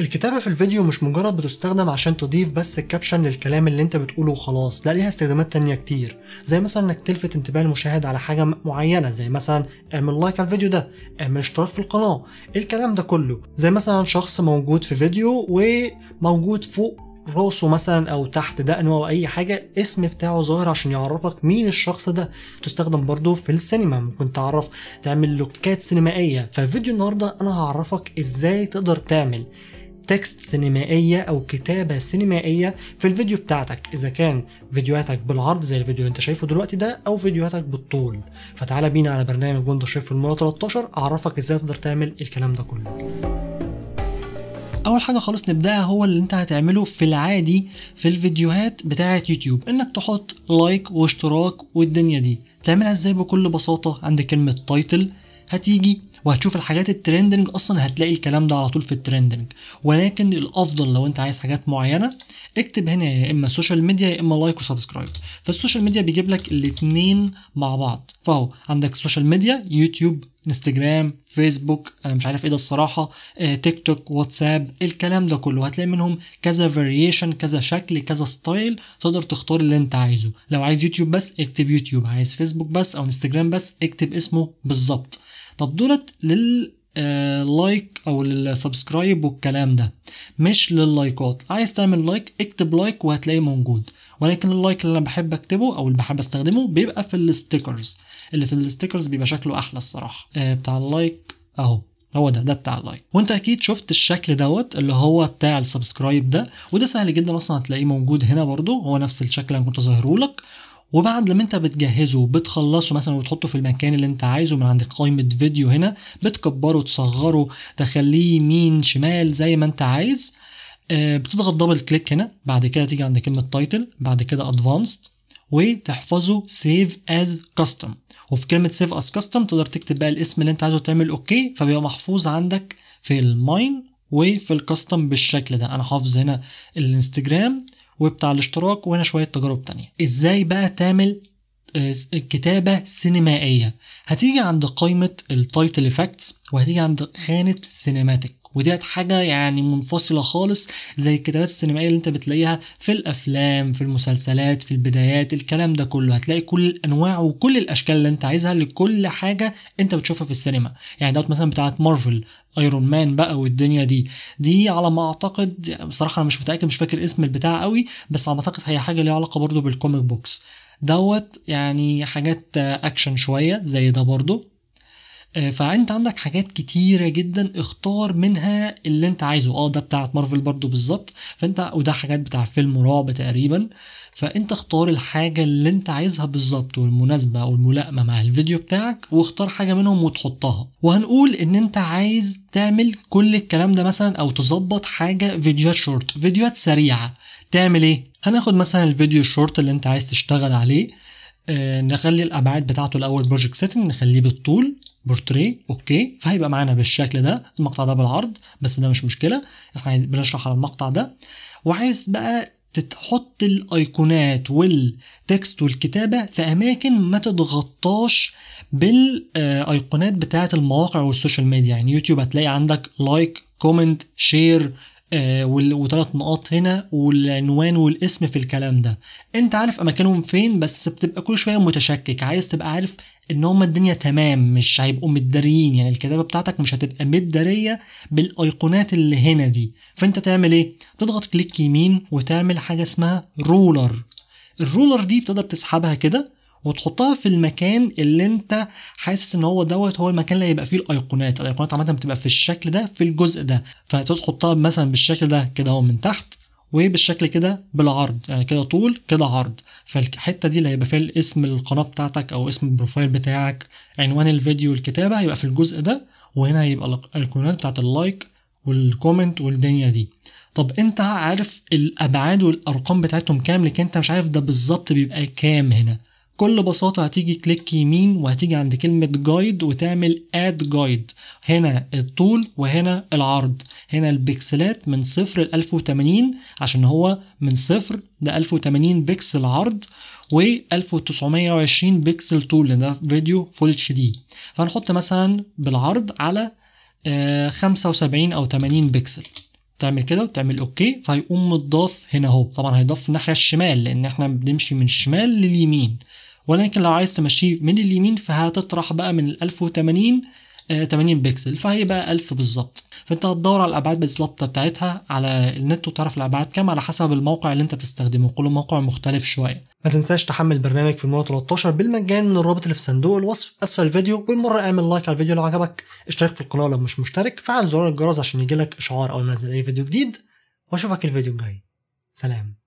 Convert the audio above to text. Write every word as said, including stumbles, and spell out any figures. الكتابة في الفيديو مش مجرد بتستخدم عشان تضيف بس الكابشن للكلام اللي انت بتقوله وخلاص، لا، ليها استخدامات تانية كتير، زي مثلا انك تلفت انتباه المشاهد على حاجة معينة، زي مثلا اعمل لايك على الفيديو ده، اعمل اشتراك في القناة، الكلام ده كله. زي مثلا شخص موجود في فيديو وموجود فوق راسه مثلا او تحت دقنه او اي حاجه اسم بتاعه ظاهر عشان يعرفك مين الشخص ده. تستخدم برضه في السينما، ممكن تعرف تعمل لوكات سينمائيه. ففيديو النهارده انا هعرفك ازاي تقدر تعمل تكست سينمائيه او كتابه سينمائيه في الفيديو بتاعتك، اذا كان فيديوهاتك بالعرض زي الفيديو اللي انت شايفه دلوقتي ده او فيديوهاتك بالطول. فتعالى بينا على برنامج وندرشير فيلمورا تلتاشر اعرفك ازاي تقدر تعمل الكلام ده كله. اول حاجه خالص نبداها هو اللي انت هتعمله في العادي في الفيديوهات بتاعه يوتيوب، انك تحط لايك واشتراك والدنيا دي. تعملها ازاي؟ بكل بساطه عند كلمه تايتل هتيجي وهتشوف الحاجات الترندنج، اصلا هتلاقي الكلام ده على طول في الترندنج. ولكن الافضل لو انت عايز حاجات معينه اكتب هنا يا اما سوشيال ميديا يا اما لايك وسبسكرايب. فالسوشيال ميديا بيجيب لك الاثنين مع بعض، فهو عندك سوشيال ميديا يوتيوب انستجرام فيسبوك انا مش عارف ايه ده الصراحه، آه، تيك توك واتساب، الكلام ده كله هتلاقي منهم كذا فاريشن، كذا شكل، كذا ستايل، تقدر تختار اللي انت عايزه. لو عايز يوتيوب بس اكتب يوتيوب، عايز فيسبوك بس او انستجرام بس اكتب اسمه بالظبط. طب دولت لللايك او للسبسكرايب والكلام ده، مش لللايكات. عايز تعمل لايك اكتب لايك وهتلاقيه موجود، ولكن اللايك اللي انا بحب اكتبه او اللي بحب استخدمه بيبقى في الستيكرز. اللي في الستيكرز بيبقى شكله احلى الصراحه، آه بتاع اللايك اهو، هو ده ده بتاع اللايك. وانت اكيد شفت الشكل دوت اللي هو بتاع السبسكرايب ده، وده سهل جدا اصلا هتلاقيه موجود هنا برده، هو نفس الشكل اللي انا كنت ظاهره لك. وبعد لما انت بتجهزه وبتخلصه مثلا وتحطه في المكان اللي انت عايزه من عند قائمه فيديو هنا، بتكبره تصغره تخليه يمين شمال زي ما انت عايز، آه بتضغط دبل كليك هنا، بعد كده تيجي عند كلمه تايتل، بعد كده ادفانسد، وتحفظه سيف از كاستم. وفي كلمه سيف از كاستم تقدر تكتب بقى الاسم اللي انت عايزه تعمل اوكي، فبيبقى محفوظ عندك في الماين وفي الكاستم بالشكل ده. انا حافظ هنا الانستجرام وبتاع الاشتراك وهنا شويه تجارب تانية. ازاي بقى تعمل كتابه سينمائيه؟ هتيجي عند قائمه التايتل افكتس وهتيجي عند خانه سينماتيك، وديت حاجه يعني منفصله خالص زي الكتابات السينمائيه اللي انت بتلاقيها في الافلام في المسلسلات في البدايات الكلام ده كله. هتلاقي كل الانواع وكل الاشكال اللي انت عايزها لكل حاجه انت بتشوفها في السينما. يعني دوت مثلا بتاعت مارفل ايرون مان بقى والدنيا دي دي على ما اعتقد، بصراحه انا مش متاكد مش فاكر اسم البتاع قوي، بس على ما اعتقد هي حاجه ليها علاقه برده بالكوميك بوكس دوت، يعني حاجات اكشن شويه زي ده برده. فانت عندك حاجات كتيره جدا اختار منها اللي انت عايزه. اه ده بتاعت مارفل برضو بالظبط، فانت وده حاجات بتاع فيلم رعب تقريبا، فانت اختار الحاجه اللي انت عايزها بالظبط والمناسبه او الملائمه مع الفيديو بتاعك، واختار حاجه منهم وتحطها. وهنقول ان انت عايز تعمل كل الكلام ده مثلا او تظبط حاجه فيديوهات شورت، فيديوهات سريعه. تعمل ايه؟ هناخد مثلا الفيديو الشورت اللي انت عايز تشتغل عليه، آه نخلي الابعاد بتاعته الاول بروجكت سيتنج نخليه بالطول بورتريه اوكي، فهيبقى معانا بالشكل ده. المقطع ده بالعرض بس ده مش مشكله، احنا بنشرح على المقطع ده. وعايز بقى تحط الايقونات والتكست والكتابه في اماكن ما تتغطاش بالايقونات بتاعه المواقع والسوشيال ميديا. يعني يوتيوب هتلاقي عندك لايك كومنت شير آه وثلاث نقاط هنا والعنوان والاسم في الكلام ده، انت عارف اماكنهم فين، بس بتبقى كل شويه متشكك. عايز تبقى عارف ان هم الدنيا تمام، مش هيبقوا متداريين، يعني الكتابه بتاعتك مش هتبقى متداريه بالايقونات اللي هنا دي. فانت تعمل ايه؟ تضغط كليك يمين وتعمل حاجه اسمها رولر. الرولر دي بتقدر تسحبها كده وتحطها في المكان اللي انت حاسس ان هو دوت هو المكان اللي هيبقى فيه الايقونات. الايقونات عامه بتبقى في الشكل ده في الجزء ده، فتحطها مثلا بالشكل ده كده اهو من تحت، وبالشكل كده بالعرض، يعني كده طول كده عرض. فالحته دي اللي هيبقى فيها الاسم القناه بتاعتك او اسم البروفايل بتاعك عنوان الفيديو الكتابه هيبقى في الجزء ده، وهنا هيبقى الايقونات بتاعت اللايك والكومنت والدنيا دي. طب انت عارف الابعاد والارقام بتاعتهم كام، لكن انت مش عارف ده بالظبط بيبقى كام. هنا بكل بساطه هتيجي كليك يمين وهتيجي عند كلمه جايد وتعمل اد جايد، هنا الطول وهنا العرض، هنا البكسلات من صفر ل ألف وتمانين عشان هو من صفر ده ألف وتمانين بكسل عرض و ألف وتسعمية وعشرين بكسل طول لان ده فيديو فول اتش دي. فهنحط مثلا بالعرض على خمسة وسبعين او تمانين بكسل تعمل كده وتعمل اوكي، فهيقوم متضاف هنا اهو. طبعا هيضاف الناحيه الشمال لان احنا بنمشي من الشمال لليمين، ولكن لو عايز تمشيه من اليمين فهتطرح بقى من ال ألف وتمانين آه تمانين بكسل، فهيبقى ألف بالظبط. فانت هتدور على الابعاد بالظبط بتاعتها على النت وتعرف الابعاد كام على حسب الموقع اللي انت بتستخدمه، كل موقع مختلف شويه. ما تنساش تحمل برنامج فيلمورا تلتاشر بالمجان من الرابط اللي في صندوق الوصف اسفل الفيديو، وبالمره اعمل لايك على الفيديو لو عجبك، اشترك في القناه لو مش مشترك، فعل زرار الجرس عشان يجيلك اشعار اول ما انزل اي فيديو جديد، واشوفك الفيديو الجاي. سلام.